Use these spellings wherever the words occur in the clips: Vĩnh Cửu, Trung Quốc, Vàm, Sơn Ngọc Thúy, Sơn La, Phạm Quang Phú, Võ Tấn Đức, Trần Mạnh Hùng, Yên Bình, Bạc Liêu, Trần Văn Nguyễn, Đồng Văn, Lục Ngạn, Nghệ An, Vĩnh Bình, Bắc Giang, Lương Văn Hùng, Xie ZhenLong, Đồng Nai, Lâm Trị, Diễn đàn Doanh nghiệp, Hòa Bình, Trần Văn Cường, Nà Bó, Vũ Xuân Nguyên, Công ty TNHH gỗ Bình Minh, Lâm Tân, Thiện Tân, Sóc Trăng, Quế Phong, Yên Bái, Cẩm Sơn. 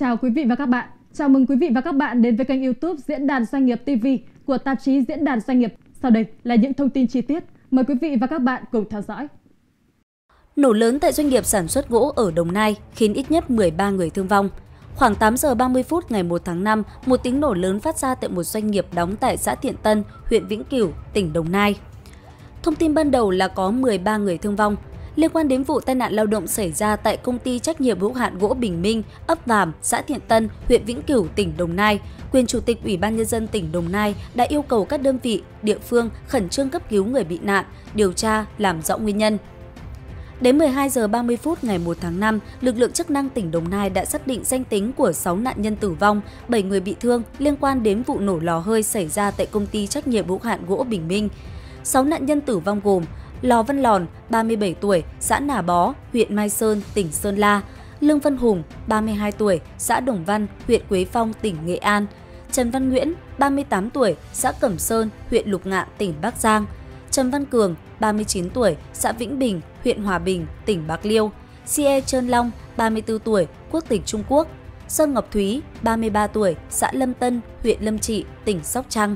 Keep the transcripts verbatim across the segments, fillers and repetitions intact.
chào quý vị và các bạn. Chào mừng quý vị và các bạn đến với kênh YouTube Diễn đàn Doanh nghiệp ti vi của tạp chí Diễn đàn Doanh nghiệp. Sau đây là những thông tin chi tiết. Mời quý vị và các bạn cùng theo dõi. Nổ lớn tại doanh nghiệp sản xuất gỗ ở Đồng Nai khiến ít nhất mười ba người thương vong. Khoảng tám giờ ba mươi phút ngày mùng một tháng năm, một tiếng nổ lớn phát ra tại một doanh nghiệp đóng tại xã Thiện Tân, huyện Vĩnh Cửu, tỉnh Đồng Nai. Thông tin ban đầu là có mười ba người thương vong. Liên quan đến vụ tai nạn lao động xảy ra tại công ty trách nhiệm hữu hạn gỗ Bình Minh, ấp Vàm, xã Thiện Tân, huyện Vĩnh Cửu, tỉnh Đồng Nai, quyền Chủ tịch Ủy ban Nhân dân tỉnh Đồng Nai đã yêu cầu các đơn vị, địa phương khẩn trương cấp cứu người bị nạn, điều tra, làm rõ nguyên nhân. Đến mười hai giờ ba mươi phút ngày mùng một tháng năm, lực lượng chức năng tỉnh Đồng Nai đã xác định danh tính của sáu nạn nhân tử vong, bảy người bị thương liên quan đến vụ nổ lò hơi xảy ra tại công ty trách nhiệm hữu hạn gỗ Bình Minh. sáu nạn nhân tử vong gồm Lò Văn Lòn, ba mươi bảy tuổi, xã Nà Bó, huyện Mai Sơn, tỉnh Sơn La; Lương Văn Hùng, ba mươi hai tuổi, xã Đồng Văn, huyện Quế Phong, tỉnh Nghệ An; Trần Văn Nguyễn, ba mươi tám tuổi, xã Cẩm Sơn, huyện Lục Ngạn, tỉnh Bắc Giang; Trần Văn Cường, ba mươi chín tuổi, xã Vĩnh Bình, huyện Hòa Bình, tỉnh Bạc Liêu; Xie ZhenLong, ba mươi tư tuổi, quốc tịch Trung Quốc; Sơn Ngọc Thúy, ba mươi ba tuổi, xã Lâm Tân, huyện Lâm Trị, tỉnh Sóc Trăng.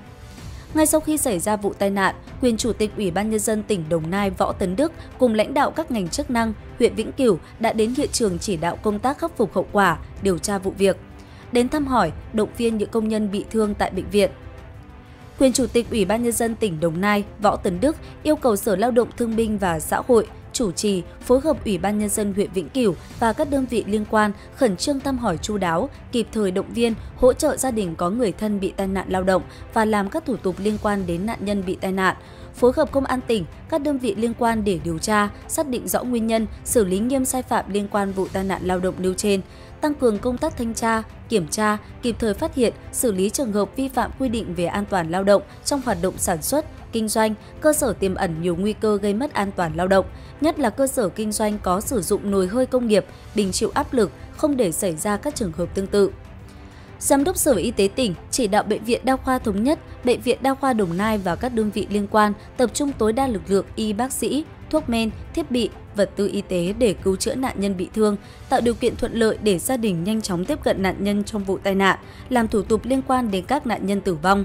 Ngay sau khi xảy ra vụ tai nạn, quyền Chủ tịch Ủy ban Nhân dân tỉnh Đồng Nai Võ Tấn Đức cùng lãnh đạo các ngành chức năng, huyện Vĩnh Cửu đã đến hiện trường chỉ đạo công tác khắc phục hậu quả, điều tra vụ việc, đến thăm hỏi, động viên những công nhân bị thương tại bệnh viện. Quyền Chủ tịch Ủy ban Nhân dân tỉnh Đồng Nai Võ Tấn Đức yêu cầu Sở Lao động Thương binh và Xã hội chủ trì phối hợp Ủy ban Nhân dân huyện Vĩnh Cửu và các đơn vị liên quan khẩn trương thăm hỏi chu đáo, kịp thời động viên, hỗ trợ gia đình có người thân bị tai nạn lao động và làm các thủ tục liên quan đến nạn nhân bị tai nạn, phối hợp Công an tỉnh, các đơn vị liên quan để điều tra, xác định rõ nguyên nhân, xử lý nghiêm sai phạm liên quan vụ tai nạn lao động nêu trên, tăng cường công tác thanh tra, kiểm tra, kịp thời phát hiện, xử lý trường hợp vi phạm quy định về an toàn lao động trong hoạt động sản xuất, kinh doanh, cơ sở tiềm ẩn nhiều nguy cơ gây mất an toàn lao động, nhất là cơ sở kinh doanh có sử dụng nồi hơi công nghiệp, bình chịu áp lực, không để xảy ra các trường hợp tương tự. Giám đốc Sở Y tế tỉnh chỉ đạo Bệnh viện Đa khoa Thống nhất, Bệnh viện Đa khoa Đồng Nai và các đơn vị liên quan tập trung tối đa lực lượng y bác sĩ, thuốc men, thiết bị, vật tư y tế để cứu chữa nạn nhân bị thương, tạo điều kiện thuận lợi để gia đình nhanh chóng tiếp cận nạn nhân trong vụ tai nạn, làm thủ tục liên quan đến các nạn nhân tử vong.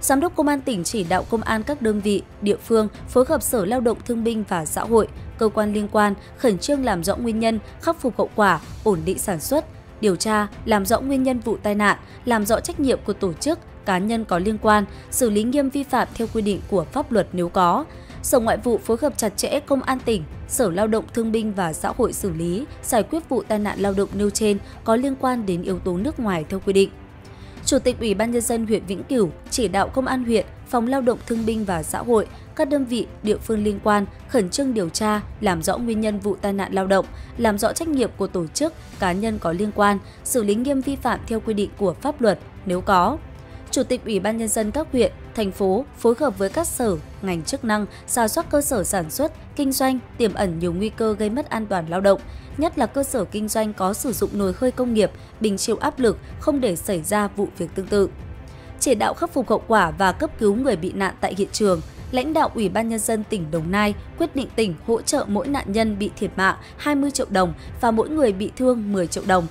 Giám đốc Công an tỉnh chỉ đạo Công an các đơn vị, địa phương phối hợp Sở Lao động Thương binh và Xã hội, cơ quan liên quan khẩn trương làm rõ nguyên nhân, khắc phục hậu quả, ổn định sản xuất, điều tra, làm rõ nguyên nhân vụ tai nạn, làm rõ trách nhiệm của tổ chức, cá nhân có liên quan, xử lý nghiêm vi phạm theo quy định của pháp luật nếu có. Sở Ngoại vụ phối hợp chặt chẽ Công an tỉnh, Sở Lao động Thương binh và Xã hội xử lý, giải quyết vụ tai nạn lao động nêu trên có liên quan đến yếu tố nước ngoài theo quy định. Chủ tịch Ủy ban Nhân dân huyện Vĩnh Cửu chỉ đạo Công an huyện, Phòng Lao động Thương binh và Xã hội, các đơn vị, địa phương liên quan khẩn trương điều tra, làm rõ nguyên nhân vụ tai nạn lao động, làm rõ trách nhiệm của tổ chức, cá nhân có liên quan, xử lý nghiêm vi phạm theo quy định của pháp luật nếu có. Chủ tịch Ủy ban Nhân dân các huyện, thành phố phối hợp với các sở, ngành chức năng rà soát cơ sở sản xuất, kinh doanh tiềm ẩn nhiều nguy cơ gây mất an toàn lao động, nhất là cơ sở kinh doanh có sử dụng nồi hơi công nghiệp, bình chịu áp lực, không để xảy ra vụ việc tương tự. Chỉ đạo khắc phục hậu quả và cấp cứu người bị nạn tại hiện trường, lãnh đạo Ủy ban Nhân dân tỉnh Đồng Nai quyết định tỉnh hỗ trợ mỗi nạn nhân bị thiệt mạng hai mươi triệu đồng và mỗi người bị thương mười triệu đồng.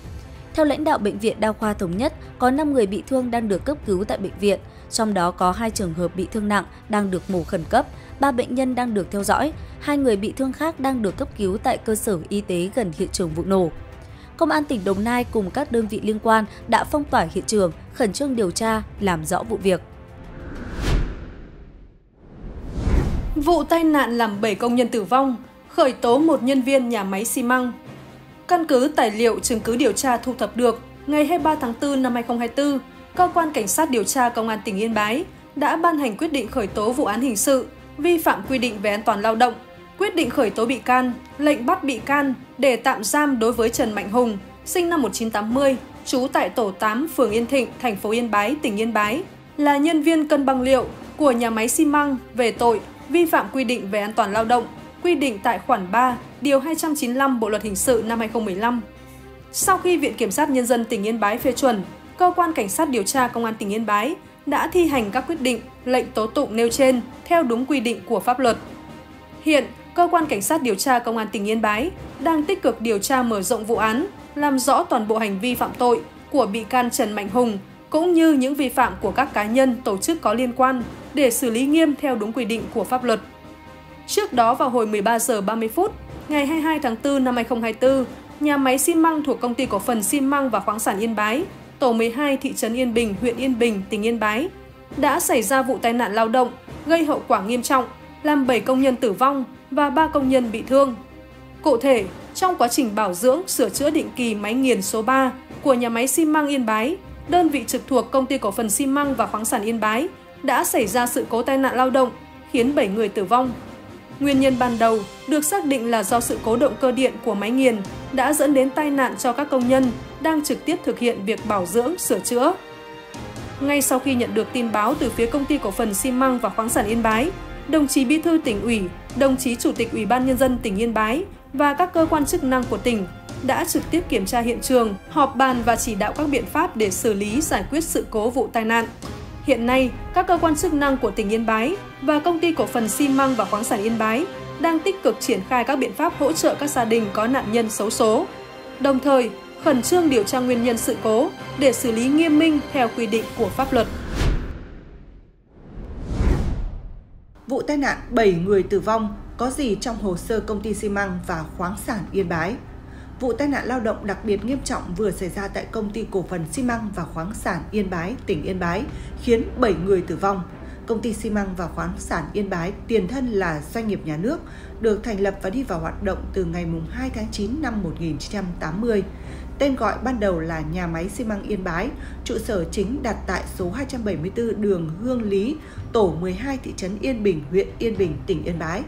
Theo lãnh đạo Bệnh viện Đa khoa Thống nhất, có năm người bị thương đang được cấp cứu tại bệnh viện, trong đó có hai trường hợp bị thương nặng đang được mổ khẩn cấp, ba bệnh nhân đang được theo dõi, hai người bị thương khác đang được cấp cứu tại cơ sở y tế gần hiện trường vụ nổ. Công an tỉnh Đồng Nai cùng các đơn vị liên quan đã phong tỏa hiện trường, khẩn trương điều tra, làm rõ vụ việc. Vụ tai nạn làm bảy công nhân tử vong, khởi tố một nhân viên nhà máy xi măng. Căn cứ tài liệu chứng cứ điều tra thu thập được, ngày hai mươi ba tháng tư năm hai nghìn không trăm hai mươi tư, Cơ quan Cảnh sát điều tra Công an tỉnh Yên Bái đã ban hành quyết định khởi tố vụ án hình sự vi phạm quy định về an toàn lao động, quyết định khởi tố bị can, lệnh bắt bị can để tạm giam đối với Trần Mạnh Hùng, sinh năm một nghìn chín trăm tám mươi, trú tại tổ tám phường Yên Thịnh, thành phố Yên Bái, tỉnh Yên Bái, là nhân viên cân bằng liệu của nhà máy xi măng về tội vi phạm quy định về an toàn lao động, quy định tại khoản ba, điều hai trăm chín mươi lăm Bộ luật hình sự năm hai nghìn không trăm mười lăm. Sau khi Viện Kiểm sát Nhân dân tỉnh Yên Bái phê chuẩn, Cơ quan Cảnh sát điều tra Công an tỉnh Yên Bái đã thi hành các quyết định, lệnh tố tụng nêu trên theo đúng quy định của pháp luật. Hiện, Cơ quan Cảnh sát điều tra Công an tỉnh Yên Bái đang tích cực điều tra mở rộng vụ án, làm rõ toàn bộ hành vi phạm tội của bị can Trần Mạnh Hùng, cũng như những vi phạm của các cá nhân, tổ chức có liên quan để xử lý nghiêm theo đúng quy định của pháp luật. Trước đó vào hồi mười ba giờ ba mươi phút, ngày hai mươi hai tháng tư năm hai nghìn không trăm hai mươi tư, nhà máy xi măng thuộc Công ty Cổ phần Xi măng và Khoáng sản Yên Bái, tổ mười hai thị trấn Yên Bình, huyện Yên Bình, tỉnh Yên Bái, đã xảy ra vụ tai nạn lao động gây hậu quả nghiêm trọng, làm bảy công nhân tử vong và ba công nhân bị thương. Cụ thể, trong quá trình bảo dưỡng, sửa chữa định kỳ máy nghiền số ba của nhà máy xi măng Yên Bái, đơn vị trực thuộc Công ty Cổ phần Xi măng và Khoáng sản Yên Bái đã xảy ra sự cố tai nạn lao động khiến bảy người tử vong. Nguyên nhân ban đầu được xác định là do sự cố động cơ điện của máy nghiền đã dẫn đến tai nạn cho các công nhân đang trực tiếp thực hiện việc bảo dưỡng, sửa chữa. Ngay sau khi nhận được tin báo từ phía Công ty Cổ phần Xi măng và Khoáng sản Yên Bái, đồng chí Bí thư tỉnh ủy, đồng chí Chủ tịch Ủy ban Nhân dân tỉnh Yên Bái và các cơ quan chức năng của tỉnh đã trực tiếp kiểm tra hiện trường, họp bàn và chỉ đạo các biện pháp để xử lý, giải quyết sự cố vụ tai nạn. Hiện nay, các cơ quan chức năng của tỉnh Yên Bái và Công ty Cổ phần Xi măng và Khoáng sản Yên Bái đang tích cực triển khai các biện pháp hỗ trợ các gia đình có nạn nhân xấu số, đồng thời khẩn trương điều tra nguyên nhân sự cố để xử lý nghiêm minh theo quy định của pháp luật. Vụ tai nạn bảy người tử vong có gì trong hồ sơ Công ty Xi măng và Khoáng sản Yên Bái? Vụ tai nạn lao động đặc biệt nghiêm trọng vừa xảy ra tại Công ty Cổ phần Xi măng và Khoáng sản Yên Bái, tỉnh Yên Bái, khiến bảy người tử vong. Công ty Xi măng và Khoáng sản Yên Bái tiền thân là doanh nghiệp nhà nước, được thành lập và đi vào hoạt động từ ngày hai tháng chín năm một nghìn chín trăm tám mươi. Tên gọi ban đầu là Nhà máy Xi măng Yên Bái, trụ sở chính đặt tại số hai trăm bảy mươi tư đường Hương Lý, tổ mười hai thị trấn Yên Bình, huyện Yên Bình, tỉnh Yên Bái.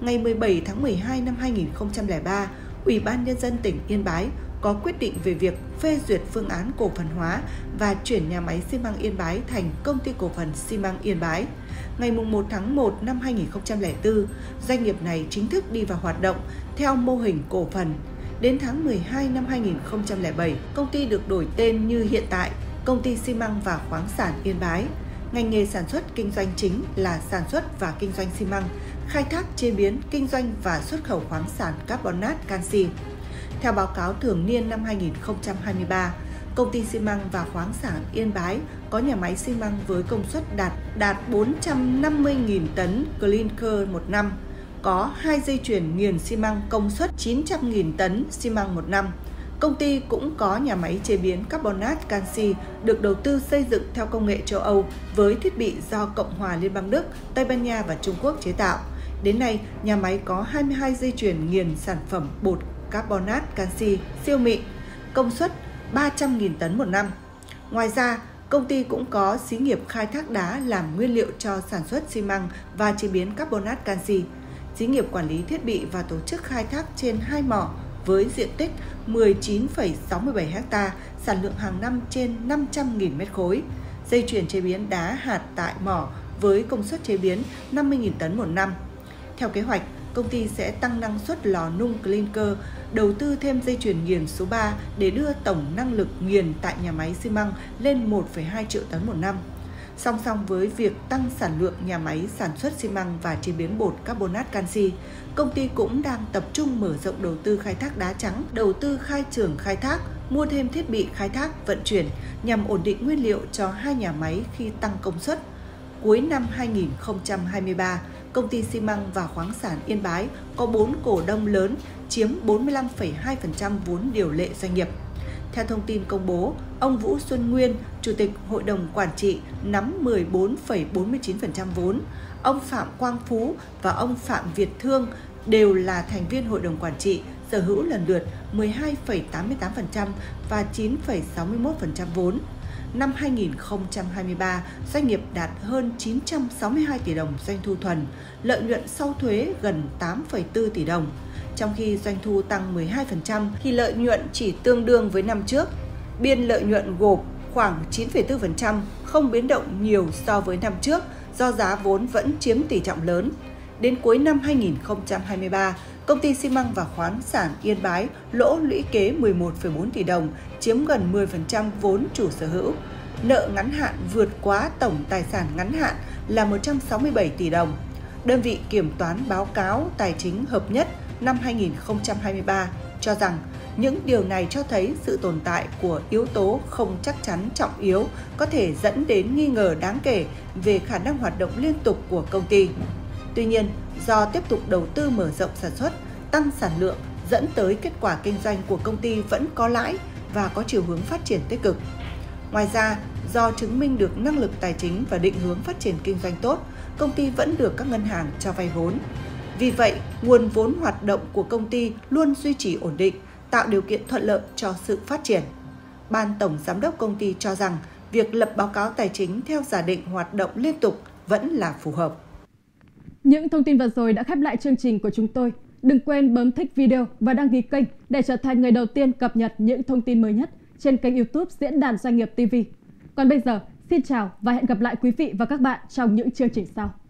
Ngày mười bảy tháng mười hai năm hai nghìn không trăm lẻ ba, Ủy ban Nhân dân tỉnh Yên Bái có quyết định về việc phê duyệt phương án cổ phần hóa và chuyển nhà máy xi măng Yên Bái thành Công ty Cổ phần Xi măng Yên Bái. Ngày một tháng một năm hai nghìn không trăm lẻ tư, doanh nghiệp này chính thức đi vào hoạt động theo mô hình cổ phần. Đến tháng mười hai năm hai nghìn không trăm lẻ bảy, công ty được đổi tên như hiện tại, Công ty Xi măng và Khoáng sản Yên Bái. Ngành nghề sản xuất kinh doanh chính là sản xuất và kinh doanh xi măng, khai thác chế biến, kinh doanh và xuất khẩu khoáng sản carbonate canxi. Theo báo cáo thường niên năm hai nghìn không trăm hai mươi ba, Công ty Xi măng và Khoáng sản Yên Bái có nhà máy xi măng với công suất đạt đạt bốn trăm năm mươi nghìn tấn clinker một năm, có hai dây chuyền nghiền xi măng công suất chín trăm nghìn tấn xi măng một năm. Công ty cũng có nhà máy chế biến carbonate canxi được đầu tư xây dựng theo công nghệ châu Âu với thiết bị do Cộng hòa Liên bang Đức, Tây Ban Nha và Trung Quốc chế tạo. Đến nay, nhà máy có hai mươi hai dây chuyền nghiền sản phẩm bột carbonate canxi siêu mịn, công suất ba trăm nghìn tấn một năm. Ngoài ra, công ty cũng có xí nghiệp khai thác đá làm nguyên liệu cho sản xuất xi măng và chế biến carbonate canxi, xí nghiệp quản lý thiết bị và tổ chức khai thác trên hai mỏ với diện tích mười chín phẩy sáu mươi bảy ha, sản lượng hàng năm trên năm trăm nghìn mét khối. Dây chuyền chế biến đá hạt tại mỏ với công suất chế biến năm mươi nghìn tấn một năm. Theo kế hoạch, công ty sẽ tăng năng suất lò nung clinker, đầu tư thêm dây chuyền nghiền số ba để đưa tổng năng lực nghiền tại nhà máy xi măng lên một phẩy hai triệu tấn một năm. Song song với việc tăng sản lượng nhà máy sản xuất xi măng và chế biến bột carbonate canxi, công ty cũng đang tập trung mở rộng đầu tư khai thác đá trắng, đầu tư khai trường khai thác, mua thêm thiết bị khai thác, vận chuyển nhằm ổn định nguyên liệu cho hai nhà máy khi tăng công suất. Cuối năm hai nghìn không trăm hai mươi ba, Công ty Xi măng và Khoáng sản Yên Bái có bốn cổ đông lớn chiếm bốn mươi lăm phẩy hai phần trăm vốn điều lệ doanh nghiệp. Theo thông tin công bố, ông Vũ Xuân Nguyên, Chủ tịch Hội đồng Quản trị, nắm mười bốn phẩy bốn mươi chín phần trăm vốn. Ông Phạm Quang Phú và ông Phạm Việt Thương đều là thành viên Hội đồng Quản trị, sở hữu lần lượt mười hai phẩy tám mươi tám phần trăm và chín phẩy sáu mươi mốt phần trăm vốn. Năm hai nghìn không trăm hai mươi ba, doanh nghiệp đạt hơn chín trăm sáu mươi hai tỷ đồng doanh thu thuần, lợi nhuận sau thuế gần tám phẩy bốn tỷ đồng. Trong khi doanh thu tăng mười hai phần trăm thì lợi nhuận chỉ tương đương với năm trước. Biên lợi nhuận gộp khoảng chín phẩy bốn phần trăm, không biến động nhiều so với năm trước do giá vốn vẫn chiếm tỷ trọng lớn. Đến cuối năm hai nghìn không trăm hai mươi ba, Công ty Xi măng và Khoáng sản Yên Bái lỗ lũy kế mười một phẩy bốn tỷ đồng, chiếm gần mười phần trăm vốn chủ sở hữu. Nợ ngắn hạn vượt quá tổng tài sản ngắn hạn là một trăm sáu mươi bảy tỷ đồng. Đơn vị kiểm toán báo cáo tài chính hợp nhất năm hai nghìn không trăm hai mươi ba cho rằng những điều này cho thấy sự tồn tại của yếu tố không chắc chắn trọng yếu có thể dẫn đến nghi ngờ đáng kể về khả năng hoạt động liên tục của công ty. Tuy nhiên, do tiếp tục đầu tư mở rộng sản xuất, tăng sản lượng dẫn tới kết quả kinh doanh của công ty vẫn có lãi và có chiều hướng phát triển tích cực. Ngoài ra, do chứng minh được năng lực tài chính và định hướng phát triển kinh doanh tốt, công ty vẫn được các ngân hàng cho vay vốn. Vì vậy, nguồn vốn hoạt động của công ty luôn duy trì ổn định, tạo điều kiện thuận lợi cho sự phát triển. Ban Tổng Giám đốc công ty cho rằng việc lập báo cáo tài chính theo giả định hoạt động liên tục vẫn là phù hợp. Những thông tin vừa rồi đã khép lại chương trình của chúng tôi. Đừng quên bấm thích video và đăng ký kênh để trở thành người đầu tiên cập nhật những thông tin mới nhất trên kênh YouTube Diễn đàn Doanh nghiệp ti vi. Còn bây giờ, xin chào và hẹn gặp lại quý vị và các bạn trong những chương trình sau.